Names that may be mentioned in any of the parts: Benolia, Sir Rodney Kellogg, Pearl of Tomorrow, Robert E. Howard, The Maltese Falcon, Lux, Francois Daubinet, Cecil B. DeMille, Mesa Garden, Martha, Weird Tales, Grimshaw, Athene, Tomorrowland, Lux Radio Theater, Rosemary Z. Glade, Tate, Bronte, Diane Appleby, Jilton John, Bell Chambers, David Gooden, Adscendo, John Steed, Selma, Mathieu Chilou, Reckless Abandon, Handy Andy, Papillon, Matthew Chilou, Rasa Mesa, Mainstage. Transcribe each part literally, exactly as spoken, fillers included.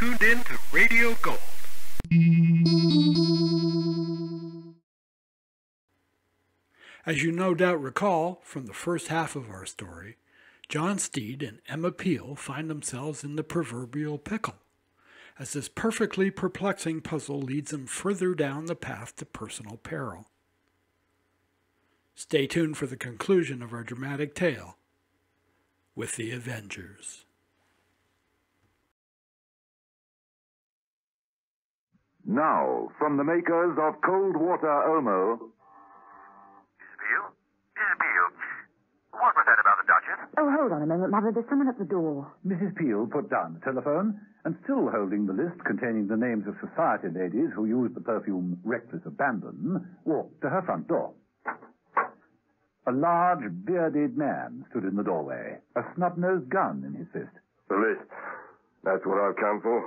tuned in to Radio Gold. As you no doubt recall from the first half of our story, John Steed and Emma Peel find themselves in the proverbial pickle, as this perfectly perplexing puzzle leads them further down the path to personal peril. Stay tuned for the conclusion of our dramatic tale with The Avengers. Now, from the makers of Cold Water Omo. Peel? Missus Peel, what was that about the Duchess? Oh, hold on a moment, Mother. There's someone at the door. Missus Peel put down the telephone and, still holding the list containing the names of society ladies who used the perfume Reckless Abandon, walked to her front door. A large, bearded man stood in the doorway, a snub-nosed gun in his fist. The list. That's what I've come for.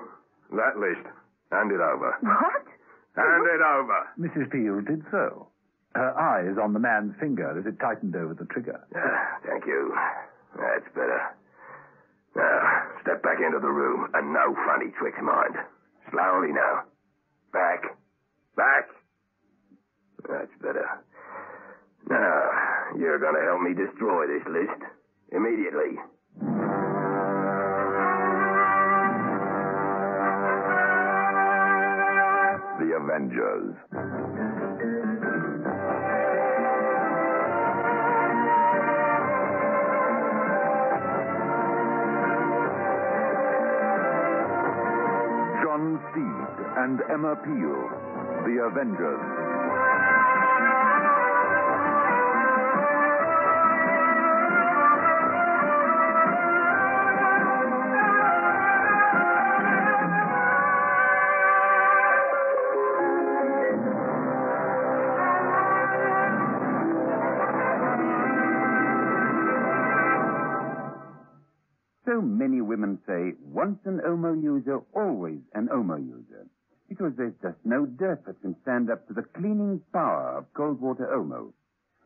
That list. Hand it over. What? Hand it over. Missus Peel did so, her eyes on the man's finger as it tightened over the trigger. Ah, thank you. That's better. Now, step back into the room, and no funny tricks, mind. Slowly now. Back. Back. That's better. Now, you're going to help me destroy this list. Immediately. The Avengers. John Steed and Emma Peel, The Avengers. Many women say, once an Omo user, always an Omo user, because there's just no dirt that can stand up to the cleaning power of cold water Omo.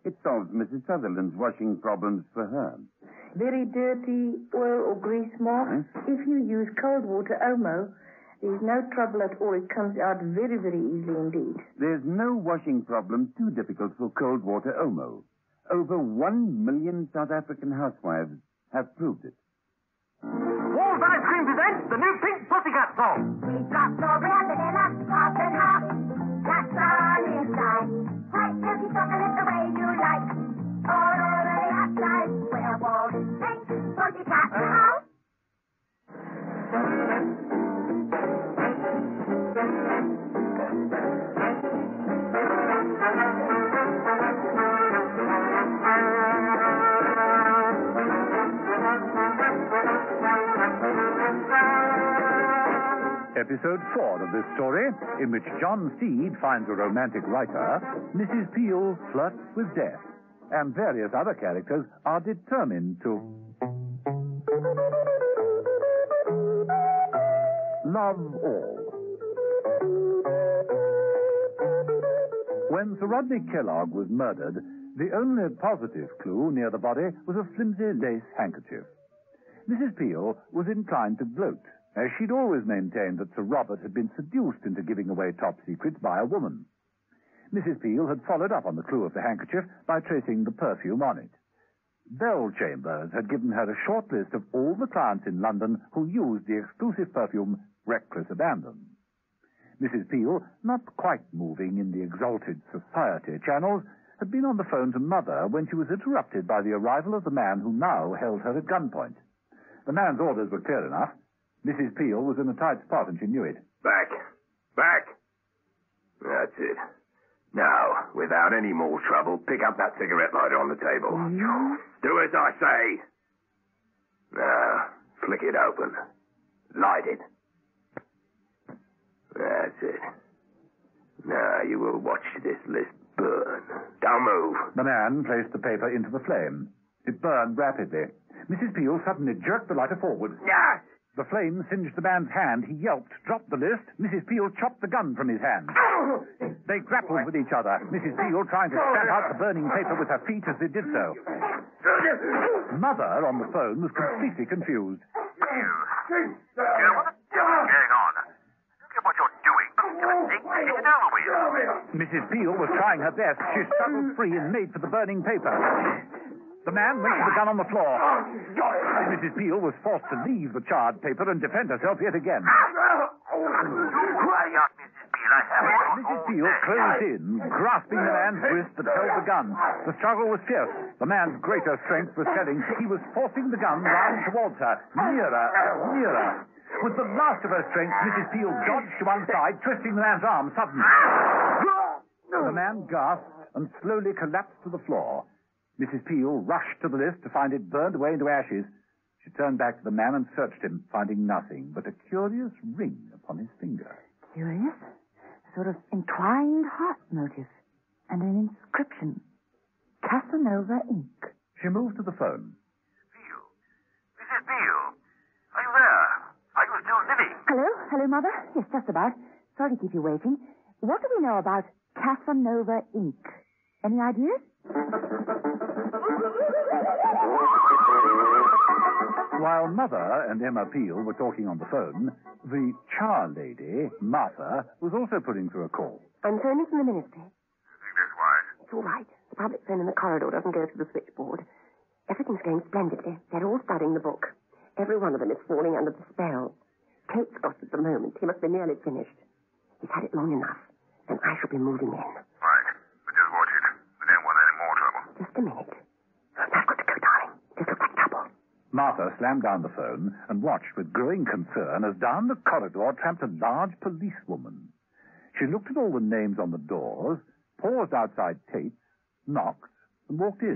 It solves Missus Sutherland's washing problems for her. Very dirty oil or grease marks. Huh? If you use cold water Omo, there's no trouble at all. It comes out very, very easily indeed. There's no washing problem too difficult for cold water Omo. Over one million South African housewives have proved it. Wall's Ice Cream presents the new Pink Pussycat song. We've got no bread and enough chocolate half. That's all inside. Like dirty chocolate the way you like. All over the outside. We're Wall's Pink Pussycat now. Episode four of this story, in which John Steed finds a romantic writer, Missus Peel flirts with death, and various other characters are determined to love all. When Sir Rodney Kellogg was murdered, the only positive clue near the body was a flimsy lace handkerchief. Missus Peel was inclined to gloat, as she'd always maintained that Sir Robert had been seduced into giving away top secrets by a woman. Missus Peel had followed up on the clue of the handkerchief by tracing the perfume on it. Bell Chambers had given her a short list of all the clients in London who used the exclusive perfume Reckless Abandon. Missus Peel, not quite moving in the exalted society channels, had been on the phone to Mother when she was interrupted by the arrival of the man who now held her at gunpoint. The man's orders were clear enough. Missus Peel was in a tight spot, and she knew it. Back. Back. That's it. Now, without any more trouble, pick up that cigarette lighter on the table. No. Do as I say. Now, flick it open. Light it. That's it. Now, you will watch this list burn. Don't move. The man placed the paper into the flame. It burned rapidly. Missus Peel suddenly jerked the lighter forward. Yes! The flame singed the man's hand. He yelped, dropped the list. Missus Peel chopped the gun from his hand. Oh! They grappled with each other, Missus Peel trying to spat out the burning paper with her feet as they did so. Mother, on the phone, was completely confused. Peel, you know what the hell is going on? Delaware! Missus Peel was trying her best. She struggled free and made for the burning paper. The man went to the gun on the floor. Missus Peel was forced to leave the charred paper and defend herself yet again. Missus Peel closed in, grasping the man's wrist that held the gun. The struggle was fierce. The man's greater strength was telling. He was forcing the gun round towards her, nearer and nearer. With the last of her strength, Missus Peel dodged to one side, twisting the man's arm suddenly. The man gasped and slowly collapsed to the floor. Missus Peel rushed to the list to find it burned away into ashes. She turned back to the man and searched him, finding nothing but a curious ring upon his finger. Curious? A sort of entwined heart motif and an inscription. Casanova Incorporated. She moved to the phone. Peel. Missus Peel. Are you there? Are you still living? Hello? Hello, Mother? Yes, just about. Sorry to keep you waiting. What do we know about Casanova Incorporated? Any ideas? While Mother and Emma Peel were talking on the phone, the char lady, Martha, was also putting through a call. I'm phoning from the ministry. You think that's wise? It's all right. The public phone in the corridor doesn't go through the switchboard. Everything's going splendidly. They're all studying the book. Every one of them is falling under the spell. Tate's got at the moment. He must be nearly finished. He's had it long enough, and I shall be moving in. Right. But just watch it. We don't want any more trouble. Just a minute. I've got to go, darling. Just look like trouble. Martha slammed down the phone and watched with growing concern as down the corridor tramped a large policewoman. She looked at all the names on the doors, paused outside Tate's, knocked, and walked in.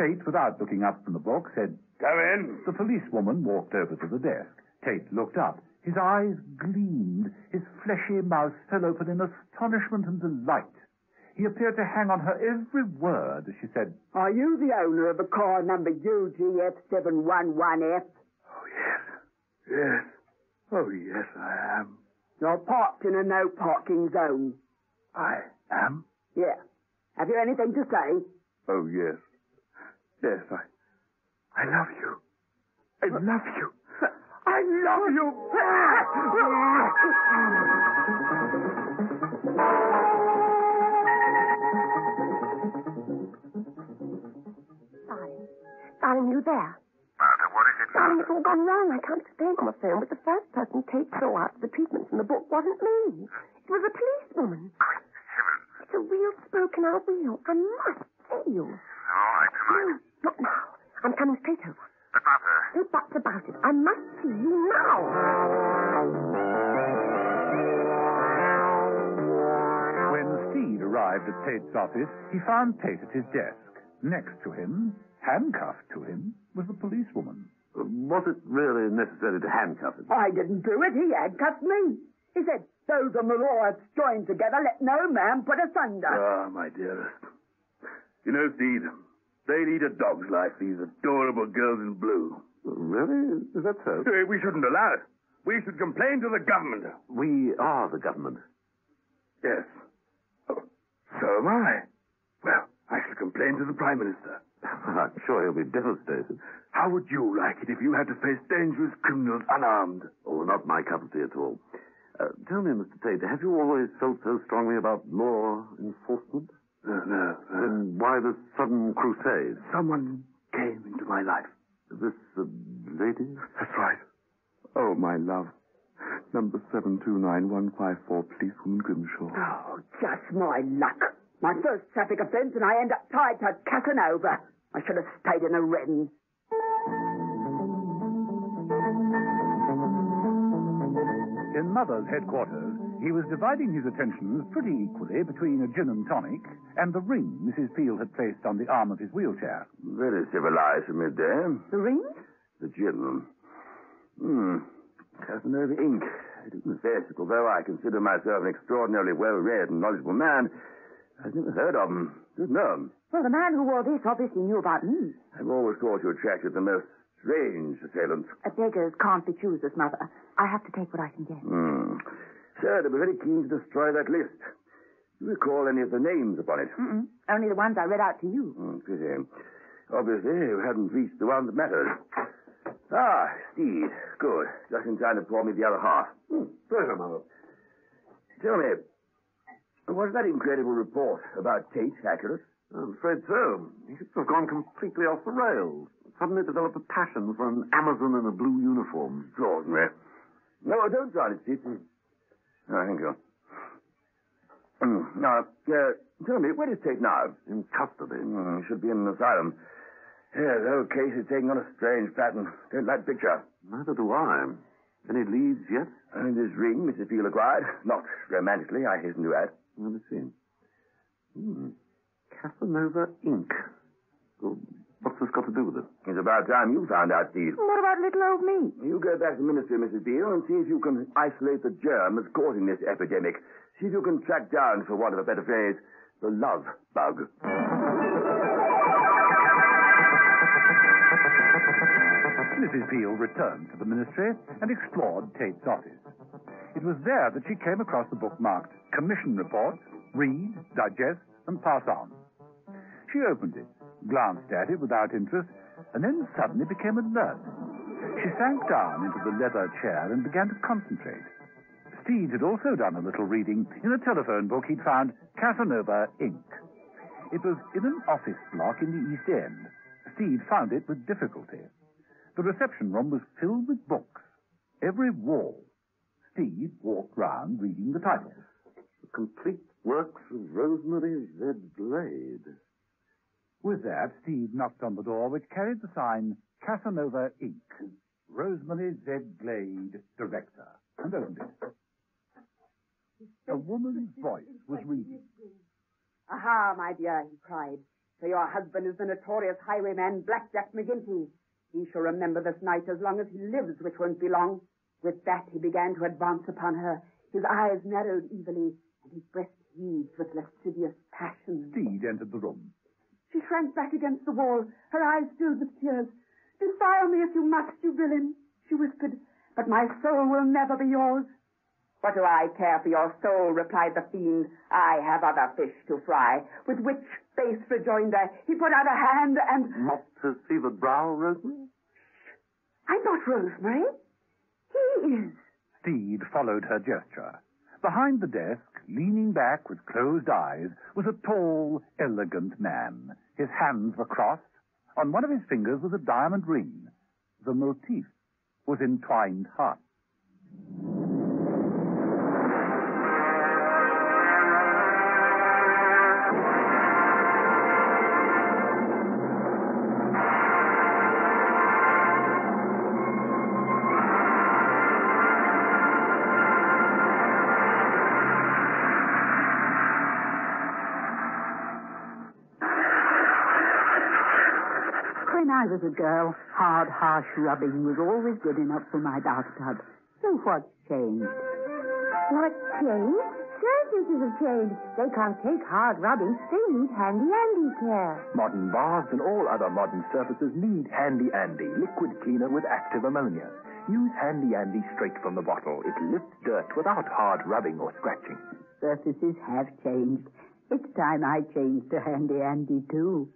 Tate, without looking up from the book, said, "Go in." The policewoman walked over to the desk. Tate looked up. His eyes gleamed. His fleshy mouth fell open in astonishment and delight. He appeared to hang on her every word as she said, "Are you the owner of a car number U G F seven one one F? Oh, yes. Yes. Oh, yes, I am. You're parked in a no-parking zone. I am? Yeah. Have you anything to say? Oh, yes. Yes, I... I love you. I love you. I love you. Darling. Darling, you there? Martha, what is it? Darling, it's all gone wrong. I can't explain on the phone, but the first person Tate saw out the treatments in the book wasn't me. It was a policewoman. Good heavens. It's a real spoke in our wheel. I must see you. All right, come on. No, not now. I'm coming straight over. But, Martha... No buts about it. I must see you now. When Steed arrived at Tate's office, he found Tate at his desk. Next to him, handcuffed to him, was the policewoman. Was it really necessary to handcuff him? I didn't do it. He handcuffed me. He said, "Those on the law have joined together. Let no man put asunder." Ah, my dearest. You know, Steed... they lead a dog's life, these adorable girls in blue. Really? Is that so? We shouldn't allow it. We should complain to the government. We are the government. Yes. Oh, so am I. Well, I shall complain to the Prime Minister. I'm sure he'll be devastated. How would you like it if you had to face dangerous criminals unarmed? Oh, not my cup of tea at all. Uh, tell me, Mister Tate, have you always felt so strongly about law enforcement? No, no. Uh, then why the sudden crusade? Someone came into my life. This uh, lady? That's right. Oh, my love. Number seven two nine one five four, policewoman Grimshaw. Oh, just my luck. My first traffic offence and I end up tied to Casanova. I should have stayed in a wren. In Mother's headquarters, he was dividing his attentions pretty equally between a gin and tonic and the ring Missus Peel had placed on the arm of his wheelchair. Very civilized of me, dear. The ring? The gin. Hmm. Casanova Incorporated. It is confess, although I consider myself an extraordinarily well-read and knowledgeable man, I've never heard of him. Didn't know him. Well, the man who wore this obviously knew about me. I've always thought you attracted the most strange assailants. A beggar's can't be choosers, Mother. I have to take what I can get. Hmm. Sir, they were very keen to destroy that list. Do you recall any of the names upon it? Mm-mm. Only the ones I read out to you. Mm, pity. Obviously, you hadn't reached the one that matters. Ah, Steed. Good. Just in time to pour me the other half. Mm. Pleasure, Mother. Tell me, was that incredible report about Tate accurate? I'm afraid so. He seems to have gone completely off the rails. Suddenly developed a passion for an Amazon in a blue uniform. Extraordinary. No, I don't try to see. Mm. No, thank you. Mm. Now, uh, tell me, where is Tate now? In custody. Mm, he should be in an asylum. Yeah, the whole case is taking on a strange pattern. Don't like the picture. Neither do I. Any leads yet? And this ring, Missus Peel acquired. Not romantically, I hasten to add. Let me see. Hmm. Casanova Incorporated. Well, what's this got to do with it? It's about time you found out, Steve. What about little old me? You go back to the ministry, Missus Peel, and see if you can isolate the germ that's causing this epidemic. See if you can track down, for want of a better phrase, the love bug. Missus Peel returned to the ministry and explored Tate's office. It was there that she came across the book marked Commission Report, Read, Digest, and Pass On. She opened it, glanced at it without interest, and then suddenly became alert. She sank down into the leather chair and began to concentrate. Steed had also done a little reading in a telephone book he'd found, Casanova Incorporated. It was in an office block in the East End. Steed found it with difficulty. The reception room was filled with books. Every wall. Steve walked round reading the titles. The Complete Works of Rosemary Z. Glade. With that, Steve knocked on the door, which carried the sign, Casanova Incorporated. Rosemary Z. Glade, Director. And opened it. A woman's voice was reading. Aha, my dear, he cried. So your husband is the notorious highwayman, Black Jack McGinty. He shall remember this night as long as he lives, which won't be long. With that, he began to advance upon her. His eyes narrowed evilly, and his breast heaved with lascivious passion. Steed entered the room. She shrank back against the wall, her eyes filled with tears. Defile me if you must, you villain, she whispered, but my soul will never be yours. What do I care for your soul, replied the fiend. I have other fish to fry. With which base rejoinder, he put out a hand and... Not to see the brow, Rosemary? I'm not Rosemary. He is. Steed followed her gesture. Behind the desk, leaning back with closed eyes, was a tall, elegant man. His hands were crossed. On one of his fingers was a diamond ring. The motif was entwined hearts. As a girl, hard, harsh rubbing was always good enough for my bathtub. So what's changed? What's changed? Circuses have changed. They can't take hard rubbing. They need Handy Andy care. Modern baths and all other modern surfaces need Handy Andy, liquid cleaner with active ammonia. Use Handy Andy straight from the bottle. It lifts dirt without hard rubbing or scratching. Surfaces have changed. It's time I changed to Handy Andy, too.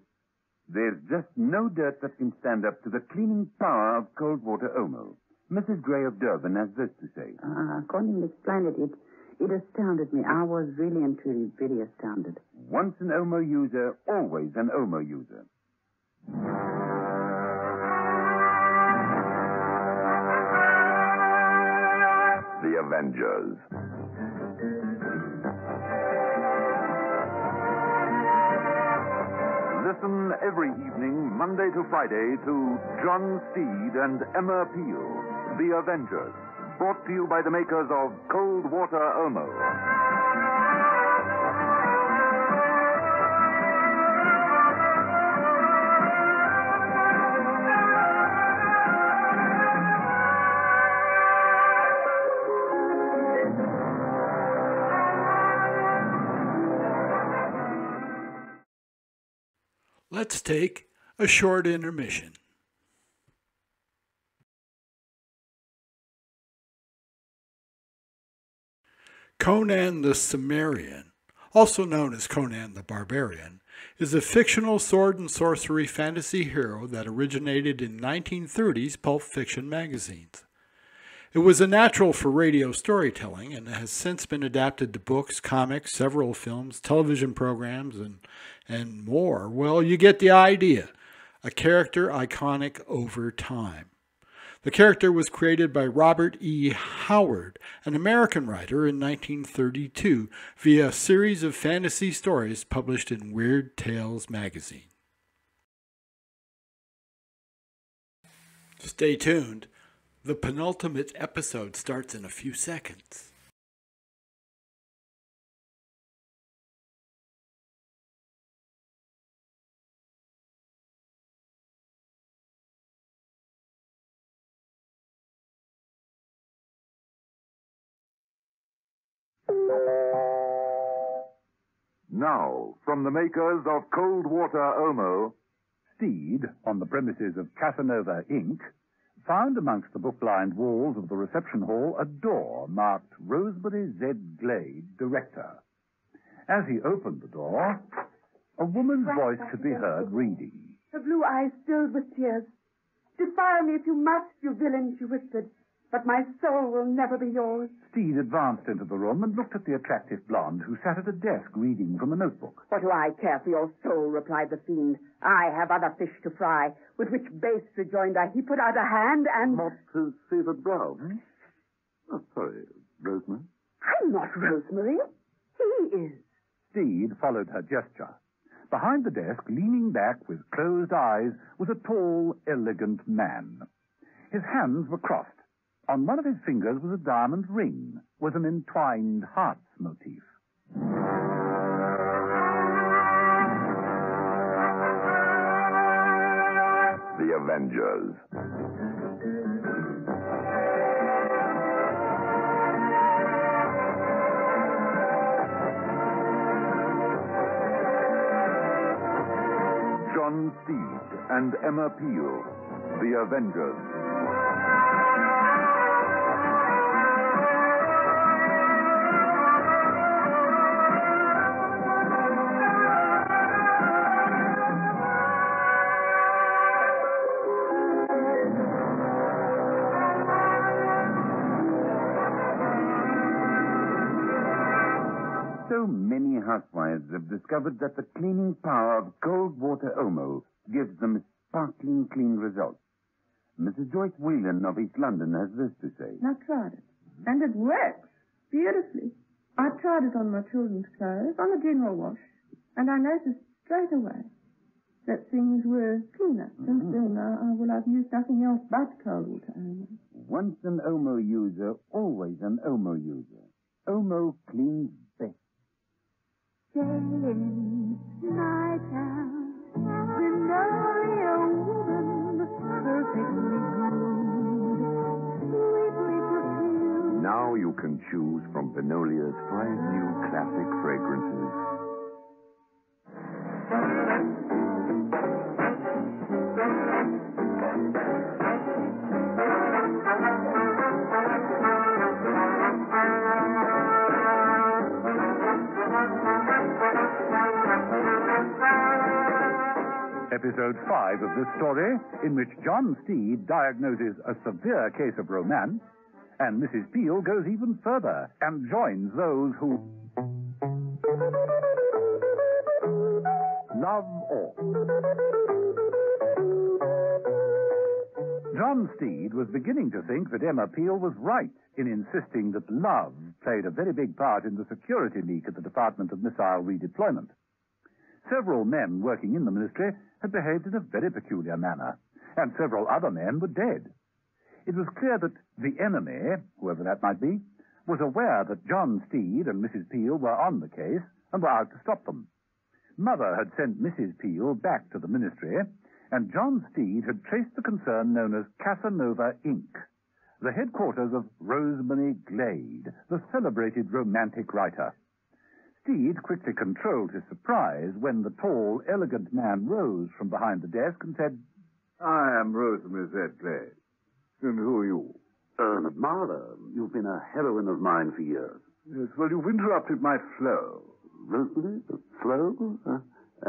There's just no dirt that can stand up to the cleaning power of cold water Omo. Missus Gray of Durban has this to say. Ah, Conan explained it. It it astounded me. I was really and truly very astounded. Once an Omo user, always an Omo user. The Avengers. Listen every evening, Monday to Friday, to John Steed and Emma Peel, The Avengers, brought to you by the makers of Cold Water Omo. Let's take a short intermission. Conan the Cimmerian, also known as Conan the Barbarian, is a fictional sword and sorcery fantasy hero that originated in nineteen thirties pulp fiction magazines. It was a natural for radio storytelling and has since been adapted to books, comics, several films, television programs, and, and more. Well, you get the idea. A character iconic over time. The character was created by Robert E. Howard, an American writer, in nineteen thirty-two via a series of fantasy stories published in Weird Tales magazine. Stay tuned. The penultimate episode starts in a few seconds. Now, from the makers of cold water Omo, Steed, on the premises of Casanova Incorporated, found amongst the book-lined walls of the reception hall a door marked Rosemary Z. Glade, Director. As he opened the door, a woman's voice could be heard reading. Her blue eyes filled with tears. "Defile me if you must, you villain," she whispered. "But my soul will never be yours." Steed advanced into the room and looked at the attractive blonde who sat at a desk reading from a notebook. "What do I care for your soul?" replied the fiend. "I have other fish to fry." With which base rejoinder, he put out a hand and... mopped his fevered brow. Hmm? Oh, sorry, Rosemary. "I'm not Rosemary. He is." Steed followed her gesture. Behind the desk, leaning back with closed eyes, was a tall, elegant man. His hands were crossed. On one of his fingers was a diamond ring with an entwined heart's motif. The Avengers. John Steed and Emma Peel. The Avengers. Housewives have discovered that the cleaning power of cold water Omo gives them sparkling clean results. Missus Joyce Whelan of East London has this to say. "I tried it, and it works beautifully. I tried it on my children's clothes, on the general wash, and I noticed straight away that things were cleaner. Mm-hmm. Since then, I, I will have used nothing else but cold water Omo." Once an Omo user, always an Omo user. Omo cleans best. Day in, night out, Benolia woman, perfectly groomed, sweetly perfumed. Now you can choose from Benolia's five new classic fragrances. Episode five of this story, in which John Steed diagnoses a severe case of romance, and Missus Peel goes even further and joins those who love all. John Steed was beginning to think that Emma Peel was right in insisting that love played a very big part in the security leak at the Department of Missile Redeployment. Several men working in the ministry had behaved in a very peculiar manner, and several other men were dead. It was clear that the enemy, whoever that might be, was aware that John Steed and Missus Peel were on the case and were out to stop them. Mother had sent Missus Peel back to the ministry, and John Steed had traced the concern known as Casanova Incorporated, the headquarters of Rosemary Glade, the celebrated romantic writer. Steed quickly controlled his surprise when the tall, elegant man rose from behind the desk and said, "I am Rosemary Z. Glade. And who are you?" "Ernest Marlow. You've been a heroine of mine for years." "Yes, well, you've interrupted my flow." "Rosemary? Flow? Uh,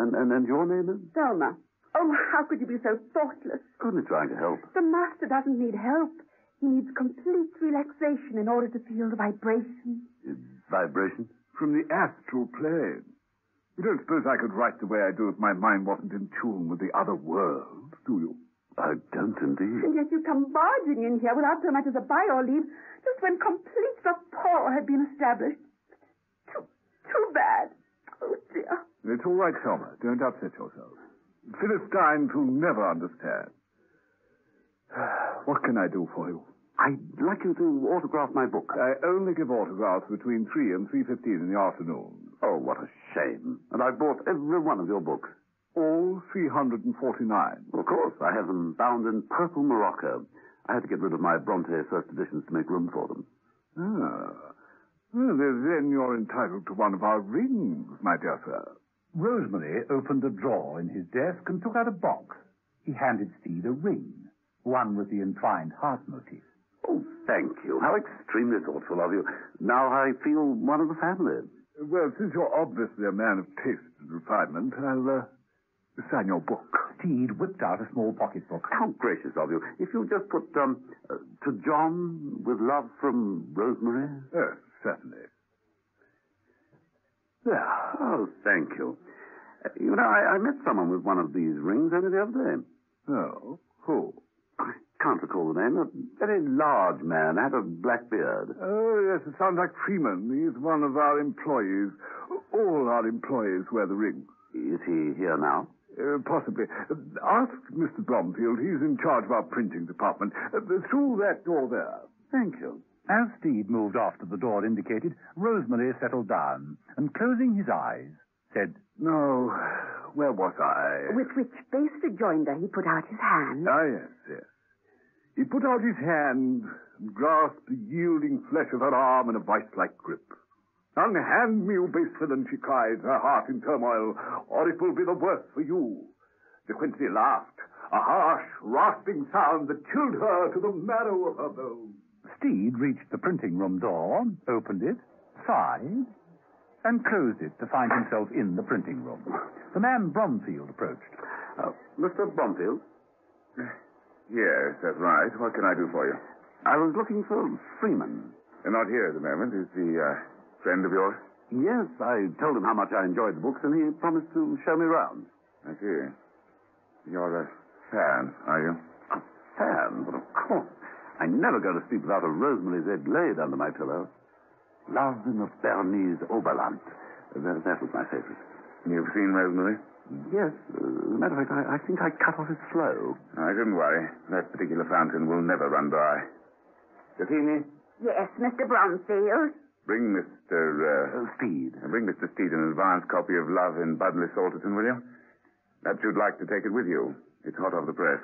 and, and, and your name is?" "Selma." "Oh, how could you be so thoughtless?" "Couldn't you try to help?" "The master doesn't need help. He needs complete relaxation in order to feel the vibration. Uh, vibration? From the astral plane. You don't suppose I could write the way I do if my mind wasn't in tune with the other world, do you? I don't indeed. And yet you come barging in here without so much as a bye or leave, just when complete rapport had been established. Too, too bad. Oh, dear. It's all right, Selma. Don't upset yourself. Philistines who never understand. What can I do for you? I'd like you to autograph my book. I only give autographs between three and three fifteen in the afternoon. Oh, what a shame. And I've bought every one of your books. All three hundred forty-nine. Of course, I have them bound in purple morocco. I had to get rid of my Bronte first editions to make room for them. Ah. Well, then you're entitled to one of our rings, my dear sir. Rosemary opened a drawer in his desk and took out a box. He handed Steed a ring, one with the entwined heart motif. Oh, thank you. How extremely thoughtful of you. Now I feel one of the family. Well, since you're obviously a man of taste and refinement, I'll, uh... sign your book. Steed whipped out a small pocketbook. How gracious of you. If you just put, um, uh, to John, with love from Rosemary. Yes, certainly. There. Oh, thank you. Uh, you know, I, I met someone with one of these rings only the other day. Oh? Who? I can't recall the name. A very large man, had a black beard. Oh, yes, it sounds like Freeman. He's one of our employees. All our employees wear the rings. Is he here now? Uh, possibly. Uh, ask Mister Bromfield. He's in charge of our printing department. Uh, through that door there. Thank you. As Steed moved off to the door indicated, Rosemary settled down and, closing his eyes, said, No, where was I? With which base rejoinder he put out his hand. Ah, yes, yes. He put out his hand and grasped the yielding flesh of her arm in a vice-like grip. Unhand me, you base villain, she cried, her heart in turmoil, or it will be the worse for you. De Quincey laughed, a harsh, rasping sound that chilled her to the marrow of her bones. Steed reached the printing room door, opened it, sighed, and closed it to find himself in the printing room. The man Bromfield approached. Uh, Mister Bromfield? Yes, that's right. What can I do for you? I was looking for Freeman. They're not here at the moment. Is the, uh... friend of yours? Yes, I told him how much I enjoyed the books, and he promised to show me round. I see. You're a fan, are you? A fan? But of course. I never go to sleep without a Rosemary Z. Glade under my pillow. Love in the Bernese Oberland. That, that was my favorite. You've seen Rosemary? Yes. As a matter of fact, I, I think I cut off his flow. I didn't worry. That particular fountain will never run dry. Athene? Yes, Mister Bromfield. Bring Mister Uh, Steed. Bring Mister Steed an advance copy of Love in Budley Salterton, will you? Perhaps you'd like to take it with you. It's hot off the press.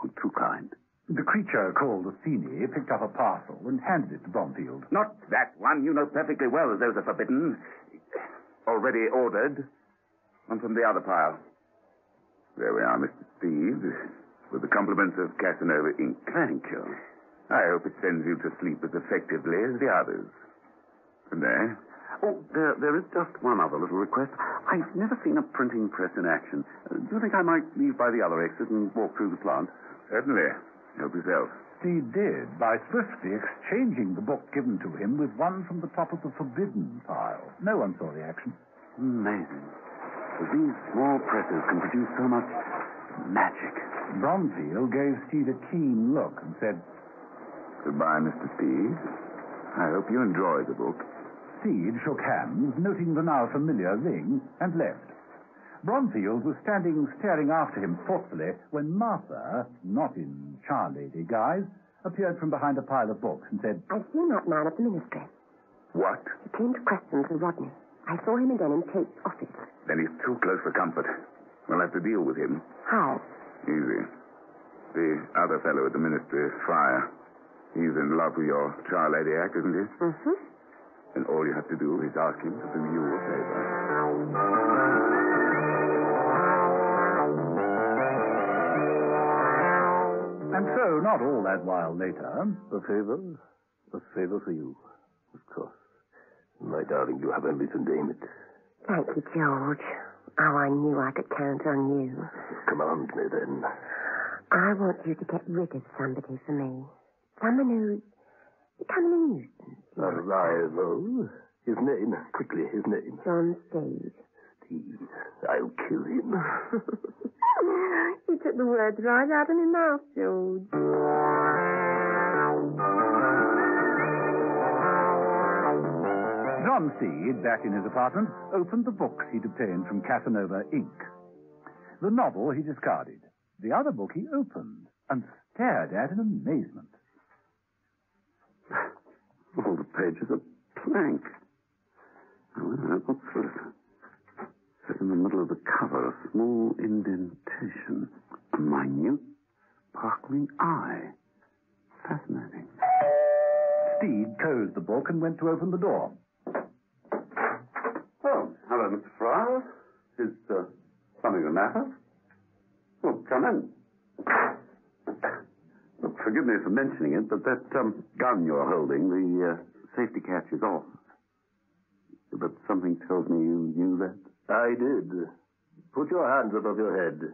Oh, too kind. The creature called Athene picked up a parcel and handed it to Bromfield. Not that one. You know perfectly well that those are forbidden. Already ordered. One from the other pile. There we are, Mister Steed, with the compliments of Casanova Incorporated. Thank you. I hope it sends you to sleep as effectively as the others. There. Oh, there, there is just one other little request. I've never seen a printing press in action. Uh, do you think I might leave by the other exit and walk through the plant? Certainly. Help yourself. He did, by swiftly exchanging the book given to him with one from the top of the forbidden pile. No one saw the action. Amazing. These small presses can produce so much magic. Bromfield gave Steed a keen look and said, Goodbye, Mister Steed. I hope you enjoy the book. Steed shook hands, noting the now familiar ring, and left. Bromfield was standing staring after him thoughtfully when Martha, not in char-lady guise, appeared from behind a pile of books and said, I see not man at the ministry. What? He came to question Sir Rodney. I saw him again in Tate's office. Then he's too close for comfort. We'll have to deal with him. How? Easy. The other fellow at the ministry is Fryer. He's in love with your char-lady act, isn't he? Mm-hmm. And all you have to do is ask him to do you a favor. And so, not all that while later... A favor? A favor for you, of course. My darling, you have only to name it. Thank you, George. How I knew I could count on you. Command me, then. I want you to get rid of somebody for me. Someone who's becoming a nuisance. A rival? His name, quickly, his name. John Steed. Steed. I'll kill him. You took the words right out of my mouth, George. John Steed, back in his apartment, opened the books he'd obtained from Casanova Incorporated. The novel he discarded. The other book he opened and stared at in amazement. All the pages are blank. I wonder what sort of... Set in the middle of the cover, a small indentation. A minute, sparkling eye. Fascinating. Steed closed the book and went to open the door. Oh, hello, Mister Fryer. Is uh, something the matter? Well, come in. Look, forgive me for mentioning it, but that um, gun you're holding, the uh, safety catch is off. But something tells me you knew that. I did. Put your hands above your head.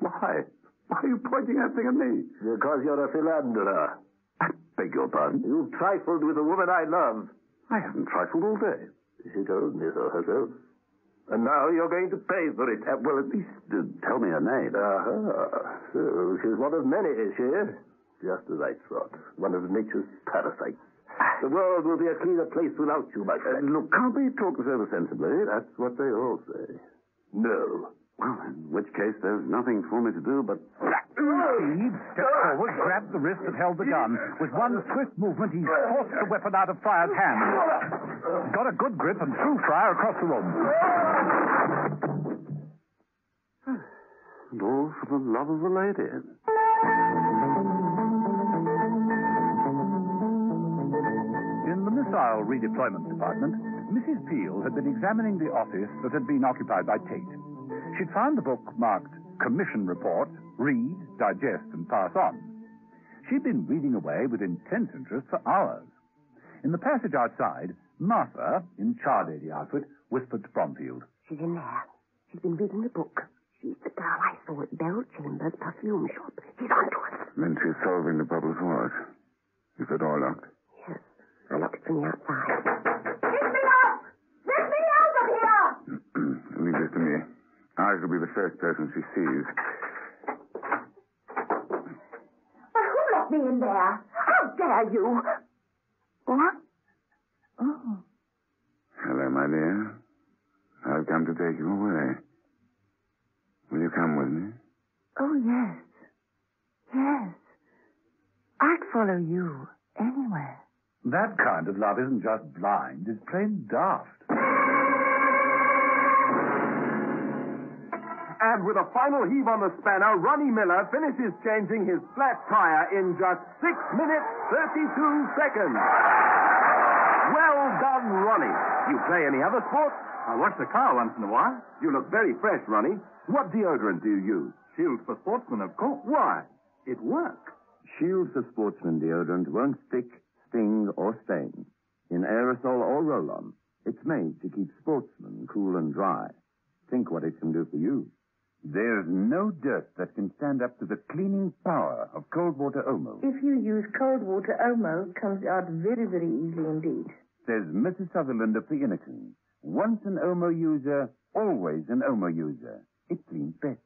Why? Why are you pointing that thing at me? Because you're a philanderer. I beg your pardon? You trifled with a woman I love. I haven't trifled all day. She told me so herself. And now you're going to pay for it. Uh, well, at least uh, tell me her name. Uh-huh. So she's one of many, is she? Just as I thought. One of nature's parasites. The world will be a cleaner place without you, my friend. Look, can't we talk this over sensibly? That's what they all say. No. Well, in which case, there's nothing for me to do but... Steve stepped forward, grabbed the wrist that held the gun. With one swift movement, he forced the weapon out of Fryer's hand. Got a good grip and threw Fryer across the room. And all for the love of the lady. Missile redeployment department, Missus Peel had been examining the office that had been occupied by Tate. She'd found the book marked Commission Report, Read, Digest, and Pass On. She'd been reading away with intense interest for hours. In the passage outside, Martha, in char-lady outfit, whispered to Bromfield. She's in there. She's been reading the book. She's the girl I saw at Bell Chambers' perfume shop. She's on to us. Then she's solving the puzzle for us. Is the door locked? I looked from the outside. Let me out! Let me out of here! Leave this to me. I shall be the first person she sees. But who let me in there? How dare you? What? Oh. Hello, my dear. I've come to take you away. Will you come with me? Oh, yes. Yes. I'd follow you anywhere. That kind of love isn't just blind, it's plain daft. And with a final heave on the spanner, Ronnie Miller finishes changing his flat tire in just six minutes, thirty-two seconds. Well done, Ronnie. You play any other sport? I wash the car once in a while. You look very fresh, Ronnie. What deodorant do you use? Shield for Sportsmen, of course. Why? It works. Shield for Sportsmen deodorant won't stick, sting or stain. In aerosol or roll-on, it's made to keep sportsmen cool and dry. Think what it can do for you. There's no dirt that can stand up to the cleaning power of cold water Omo. If you use cold water Omo, it comes out very, very easily indeed. Says Missus Sutherland of the Innocents. Once an Omo user, always an Omo user. It cleans best.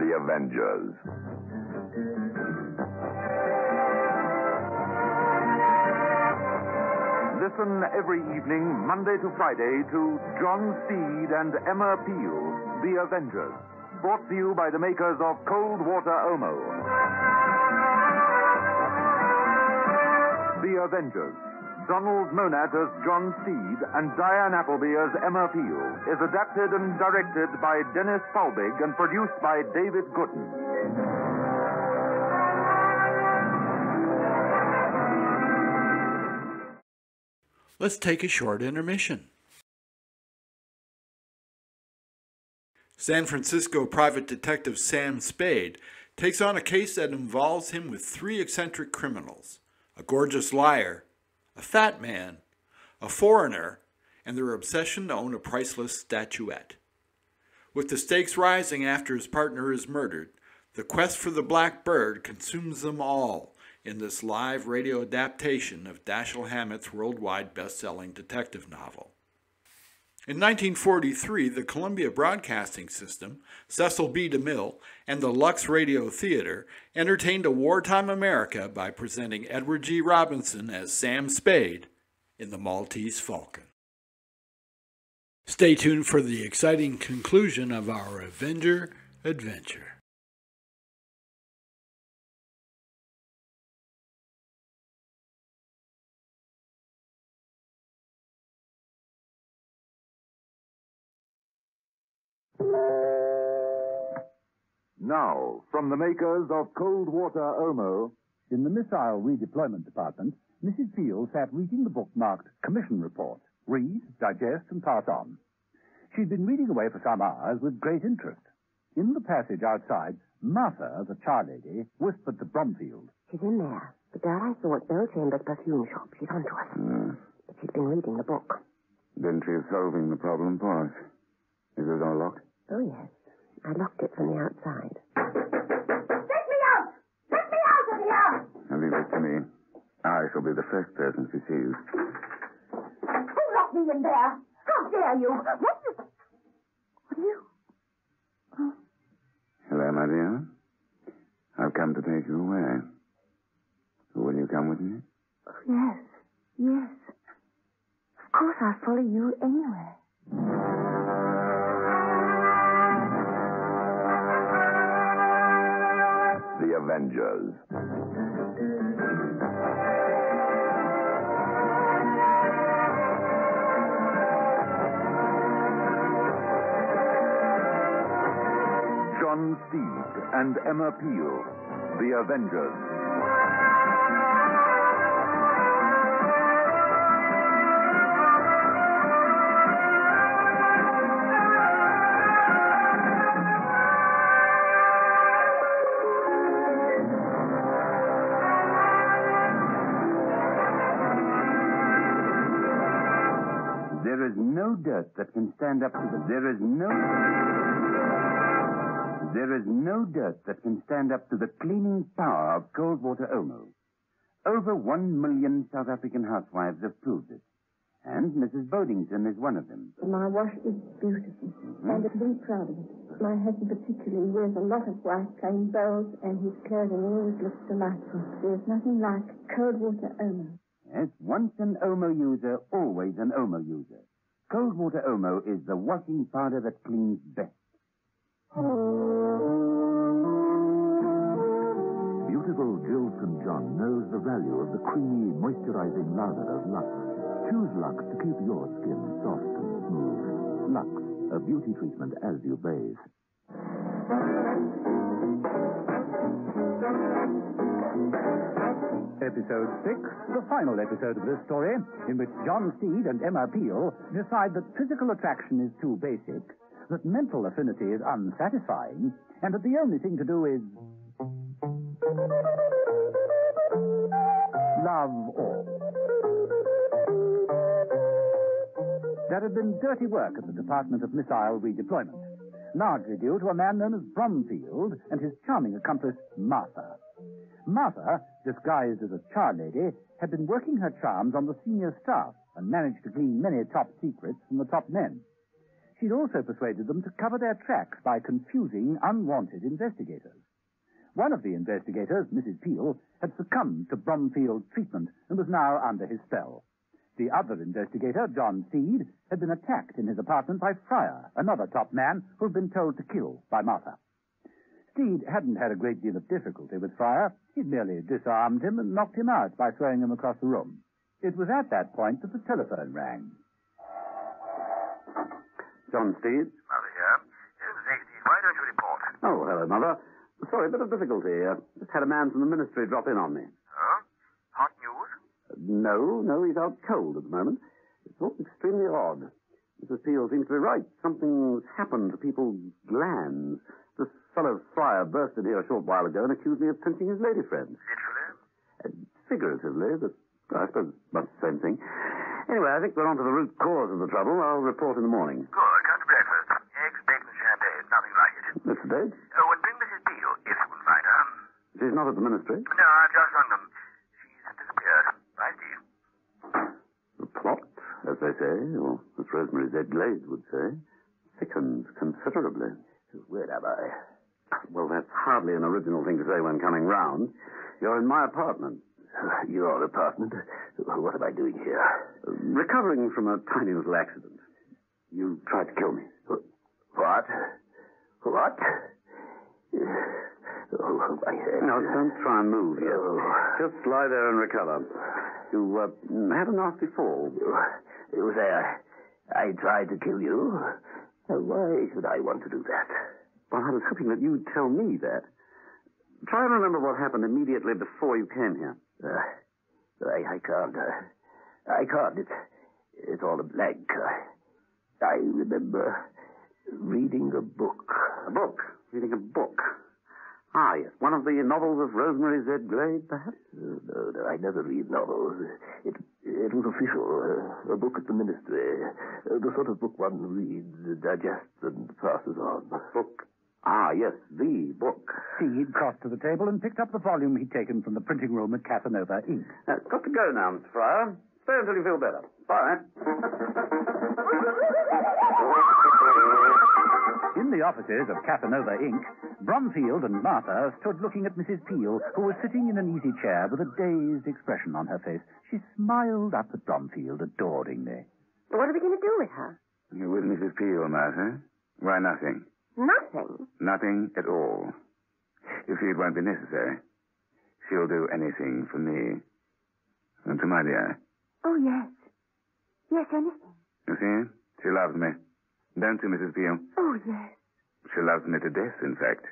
The Avengers. Listen every evening, Monday to Friday, to John Steed and Emma Peel, The Avengers. Brought to you by the makers of Cold Water Omo. The Avengers. Donald Monat as John Steed and Diane Appleby as Emma Peel is adapted and directed by Dennis Falbig and produced by David Gooden. Let's take a short intermission. San Francisco private detective Sam Spade takes on a case that involves him with three eccentric criminals, a gorgeous liar, a fat man, a foreigner, and their obsession to own a priceless statuette. With the stakes rising after his partner is murdered, the quest for the black bird consumes them all in this live radio adaptation of Dashiell Hammett's worldwide best-selling detective novel. In nineteen forty-three, the Columbia Broadcasting System, Cecil B. DeMille, and the Lux Radio Theater entertained a wartime America by presenting Edward G. Robinson as Sam Spade in The Maltese Falcon. Stay tuned for the exciting conclusion of our Avenger adventure. Now, from the makers of Cold Water Omo. In the Missile Redeployment Department, Missus Peel sat reading the book marked Commission Report. Read, digest, and pass on. She'd been reading away for some hours with great interest. In the passage outside, Martha, the charlady, whispered to Bromfield. She's in there. The girl I saw at Bell Chambers' perfume shop. She's onto us. Mm. But she's been reading the book. Then she is solving the problem for us. Is the door locked? Oh, yes. I locked it from the outside. Let me out! Let me out of here! And leave it to me. I shall be the first person she sees. Who locked me in there? How dare you? What the... What are you? Oh. Hello, my dear. I've come to take you away. Will you come with me? Oh, yes. Yes. Of course I'll follow you anywhere. The Avengers. John Steed and Emma Peel. The Avengers. That can stand up to the... There is no... There is no dirt that can stand up to the cleaning power of Cold Water Omo. Over one million South African housewives have proved it. And Missus Bodington is one of them. My wash is beautiful, mm-hmm. and I'm very proud of it. My husband particularly wears a lot of white plain bows, and his clothing always looks delightful. There's nothing like Cold Water Omo. Yes, once an Omo user, always an Omo user. Cold Water Omo is the washing powder that cleans best. Beautiful Jilton John knows the value of the creamy, moisturizing lather of Lux. Choose Lux to keep your skin soft and smooth. Lux, a beauty treatment as you bathe. Episode six, the final episode of this story, in which John Steed and Emma Peel decide that physical attraction is too basic, that mental affinity is unsatisfying, and that the only thing to do is... love all. There had been dirty work at the Department of Missile Redeployment, largely due to a man known as Bromfield and his charming accomplice, Martha. Martha, disguised as a char lady, had been working her charms on the senior staff and managed to glean many top secrets from the top men. She'd also persuaded them to cover their tracks by confusing unwanted investigators. One of the investigators, Missus Peel, had succumbed to Bromfield's treatment and was now under his spell. The other investigator, John Steed, had been attacked in his apartment by Fryer, another top man who'd been told to kill by Martha. Steed hadn't had a great deal of difficulty with Fryer. He'd merely disarmed him and knocked him out by throwing him across the room. It was at that point that the telephone rang. John Steed? Mother here. This is eighteen. Why don't you report? Oh, hello, Mother. Sorry, a bit of difficulty. Uh, just had a man from the ministry drop in on me. Oh? Hot news? Uh, no, no, he's out cold at the moment. It's all extremely odd. Missus Peel seems to be right. Something's happened to people's glands. This fellow Fryer burst in here a short while ago and accused me of pinching his lady friend. Literally? Uh, figuratively, but I suppose much the same thing. Anyway, I think we're on to the root cause of the trouble. I'll report in the morning. Good. Come to breakfast. Eggs, bacon, champagne. Mister Page? Oh, well, bring Missus Peel, if you can find her. She's not at the ministry? No, I've just rung them. She's disappeared. I see. The plot, as they say, or as Rosemary Z. Glade would say, thickens considerably. Where am I? Well, that's hardly an original thing to say when coming round. You're in my apartment. Your apartment? What am I doing here? Recovering from a tiny little accident. You tried to kill me. What? What? Oh, my head. No, don't try and move yet. Oh. Just lie there and recover. You uh, had a nasty fall. It was there. I tried to kill you. Now, why should I want to do that? Well, I was hoping that you'd tell me that. Try and remember what happened immediately before you came here. Uh, I, I can't. Uh, I can't. It's, it's all a blank. Uh, I remember reading a book. A book? Reading a book? Ah, yes. One of the novels of Rosemary Z. Glade, perhaps? Uh, no, no, I never read novels. It, it was official. Uh, a book at the ministry. Uh, the sort of book one reads, digests, and passes on. A book. Ah, yes, the book. Steed crossed to the table and picked up the volume he'd taken from the printing room at Casanova Incorporated. Uh, got to go now, Mister Fryer. Stay until you feel better. Bye. In the offices of Casanova Incorporated, Bromfield and Martha stood looking at Missus Peel, who was sitting in an easy chair with a dazed expression on her face. She smiled up at Bromfield adoringly. What are we going to do with her? You're with Missus Peel, Martha. Why, nothing. Nothing? Nothing at all. You see, it won't be necessary. She'll do anything for me. And to my dear. Oh, yes. Yes, anything. You see, she loves me. Don't you, Missus Peel? Oh, yes. She loves me to death, in fact.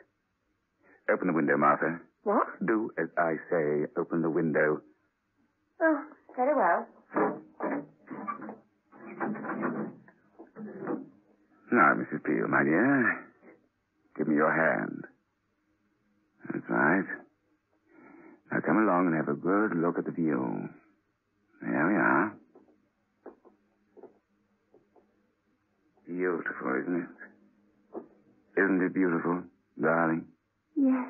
Open the window, Martha. What? Do as I say. Open the window. Oh, very well. Now, Missus Peel, my dear. Give me your hand. That's right. Now come along and have a good look at the view. There we are. Beautiful, isn't it? Isn't it beautiful, darling? Yes.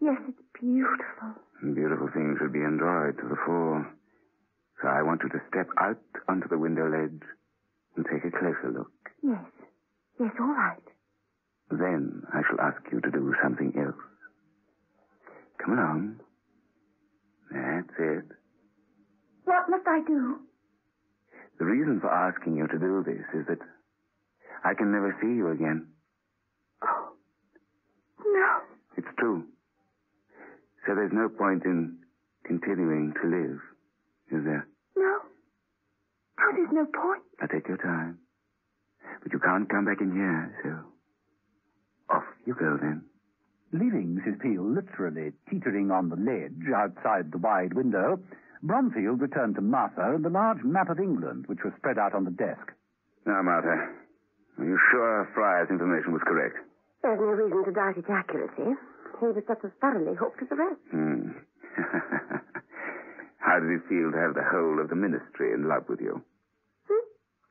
Yes, it's beautiful. And beautiful things should be enjoyed to the full. So I want you to step out onto the window ledge and take a closer look. Yes. Yes, all right. Then I shall ask you to do something else. Come along. That's it. What must I do? The reason for asking you to do this is that I can never see you again. Oh. No. It's true. So there's no point in continuing to live, is there? No. No, there's no point. Now take your time. But you can't come back in here, so off you go then. Leaving Missus Peel literally teetering on the ledge outside the wide window, Bromfield returned to Martha and the large map of England, which was spread out on the desk. Now, Martha, are you sure Fryer's information was correct? There's no reason to doubt its accuracy. He was just as thoroughly hooked as the rest. Hmm. How did it feel to have the whole of the ministry in love with you?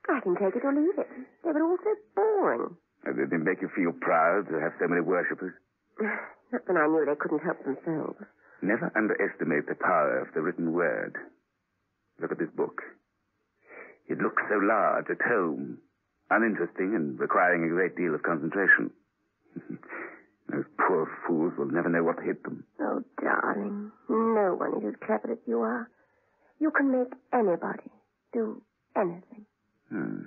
I can take it or leave it. They were all so boring. Did they make you feel proud to have so many worshippers? Not when I knew they couldn't help themselves. Never underestimate the power of the written word. Look at this book. It looks so large at home, uninteresting and requiring a great deal of concentration. Those poor fools will never know what hit them. Oh, darling, no one is as clever as you are. You can make anybody do anything. Hmm.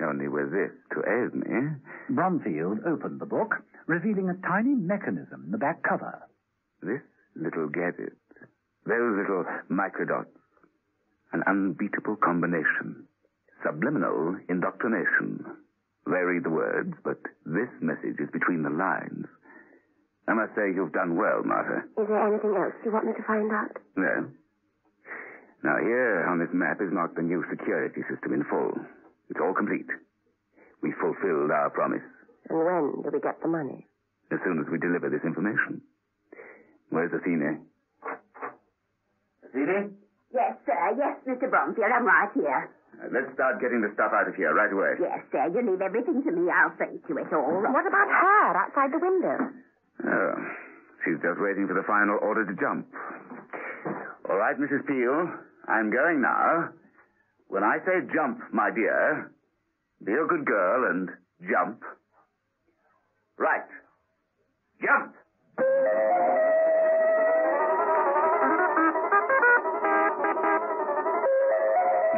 Only with this to aid me. Bromfield opened the book, revealing a tiny mechanism in the back cover. This little gadget, those little microdots, an unbeatable combination. Subliminal indoctrination. They read the words, but this message is between the lines. I must say you've done well, Martha. Is there anything else you want me to find out? No. Now, here on this map is marked the new security system in full. It's all complete. We fulfilled our promise. And when do we get the money? As soon as we deliver this information. Where's Athene? Athene? Yes, sir. Yes, Mister Bromfield, I'm right here. Uh, let's start getting the stuff out of here right away. Yes, sir. You leave everything to me. I'll think to it all. What about her outside the window? Oh, she's just waiting for the final order to jump. All right, Missus Peel, I'm going now. When I say jump, my dear, be a good girl and jump. Right. Jump!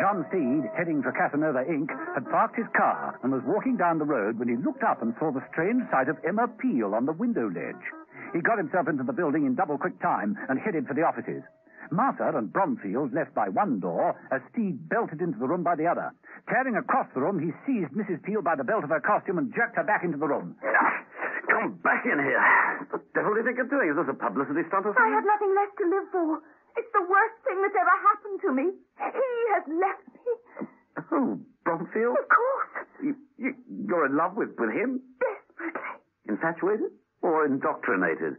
John Steed, heading for Casanova Incorporated, had parked his car and was walking down the road when he looked up and saw the strange sight of Emma Peel on the window ledge. He got himself into the building in double-quick time and headed for the offices. Martha and Bromfield left by one door as Steed belted into the room by the other. Tearing across the room, he seized Missus Peel by the belt of her costume and jerked her back into the room. Come back in here. What the devil do you think you're doing? Is this a publicity stunt or something? I have nothing left to live for. It's the worst thing that's ever happened to me. He has left me. Oh, Bromfield? Of course. You, you, you're in love with, with him? Desperately. Infatuated or indoctrinated?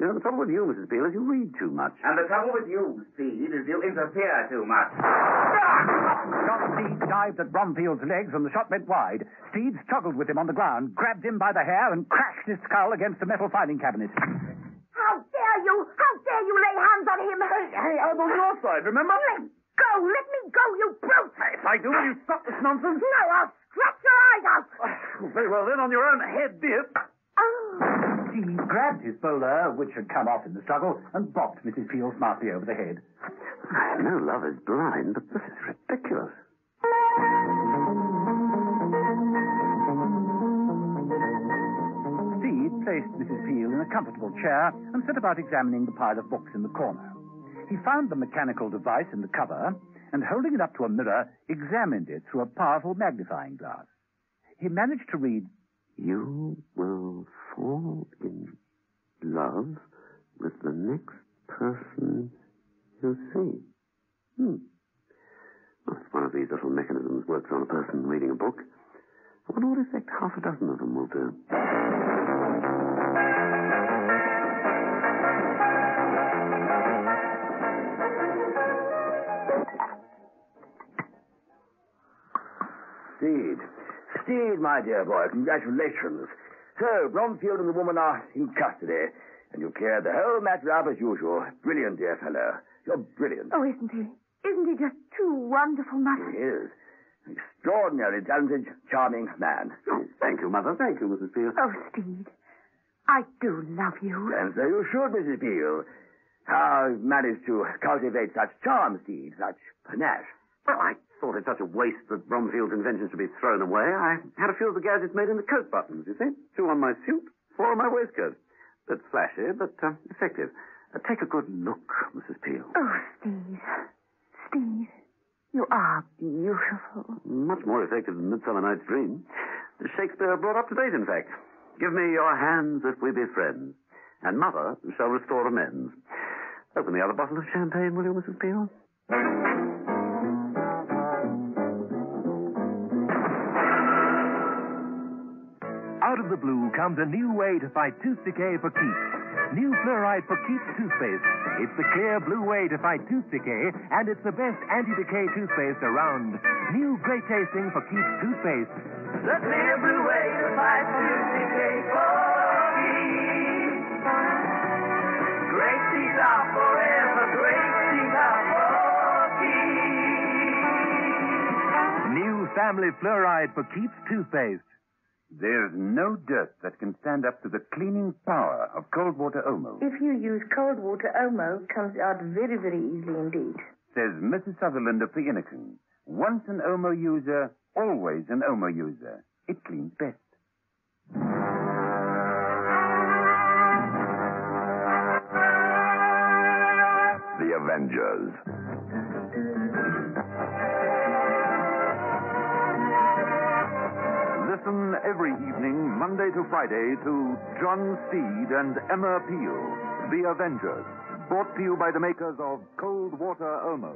You know, the trouble with you, Missus Peel, is you read too much. And the trouble with you, Steed, is you interfere too much. John Steed dived at Bromfield's legs and the shot went wide. Steed struggled with him on the ground, grabbed him by the hair and crashed his skull against the metal filing cabinet. How dare you! How dare you lay hands on him! Hey, hey, I'm on your side, remember? Let go! Let me go, you brute! If I do, will you stop this nonsense? No, I'll scratch your eyes out! Oh, very well, then, on your own head, dear. Oh... He grabbed his bowler, which had come off in the struggle, and bopped Missus Peel smartly over the head. I know love is blind, but this is ridiculous. Steed placed Missus Peel in a comfortable chair and set about examining the pile of books in the corner. He found the mechanical device in the cover and, holding it up to a mirror, examined it through a powerful magnifying glass. He managed to read, "You will fall in love with the next person you see." Hmm. Well, if one of these little mechanisms works on a person reading a book, I wonder what effect half a dozen of them will do. Indeed. Steed, my dear boy, congratulations. So, Bromfield and the woman are in custody, and you cleared the whole matter up as usual. Brilliant, dear fellow. You're brilliant. Oh, isn't he? Isn't he just too wonderful, Mother? He is. An extraordinarily talented, charming man. Oh, thank you, Mother. Thank you, Missus Peel. Oh, Steed, I do love you. And so you should, Missus Peel. How you've managed to cultivate such charm, Steed, such panache. Well, I... I thought it such a waste that Bromfield's inventions should be thrown away. I had a few of the gadgets made in the coat buttons, you see. Two on my suit, four on my waistcoat. A bit flashy, but uh, effective. Uh, take a good look, Missus Peel. Oh, Steve. Steve, you are beautiful. Much more effective than Midsummer Night's Dream. Shakespeare brought up to date, in fact. Give me your hands if we be friends, and Mother shall restore amends. Open the other bottle of champagne, will you, Missus Peel? Out of the blue comes a new way to fight tooth decay for keeps. New fluoride for keeps toothpaste. It's the clear blue way to fight tooth decay, and it's the best anti-decay toothpaste around. New great tasting for keeps toothpaste. The clear blue way to fight tooth decay for keeps. Great teeth are forever. Great teeth are for keeps. New family fluoride for keeps toothpaste. There's no dirt that can stand up to the cleaning power of cold water Omo. If you use cold water Omo, it comes out very, very easily indeed. Says Missus Sutherland of the Innikin. Once an Omo user, always an Omo user. It cleans best. The Avengers. Listen every evening, Monday to Friday, to John Steed and Emma Peel, The Avengers, brought to you by the makers of Cold Water Omo.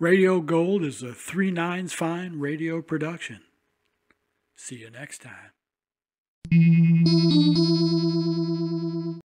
Radio Gold is a three nines fine radio production. See you next time.